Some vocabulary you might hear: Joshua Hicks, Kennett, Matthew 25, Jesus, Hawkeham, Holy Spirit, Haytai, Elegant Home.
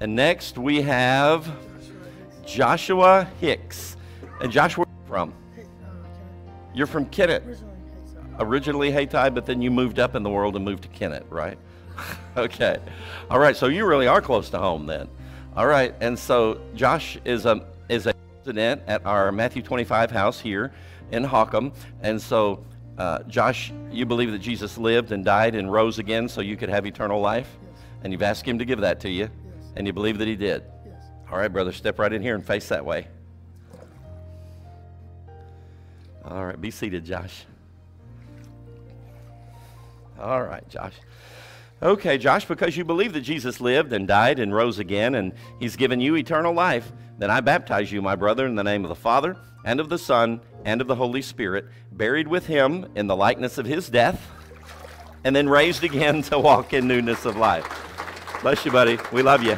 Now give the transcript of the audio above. And next we have Joshua Hicks. And Joshua, where are you from? You're from Kennett. Originally Haytai, but then you moved up in the world and moved to Kennett, right? Okay. All right, so you really are close to home then. All right, and so Josh is a resident at our Matthew 25 house here in Hawkeham. And so Josh, you believe that Jesus lived and died and rose again so you could have eternal life? Yes. And you've asked him to give that to you? Yes. And you believe that he did? Yes. All right, brother, step right in here and face that way. All right, be seated, Josh. All right, Josh. Okay, Josh, because you believe that Jesus lived and died and rose again and he's given you eternal life, then I baptize you, my brother, in the name of the Father and of the Son and of the Holy Spirit, buried with him in the likeness of his death and then raised again to walk in newness of life. Bless you, buddy. We love you.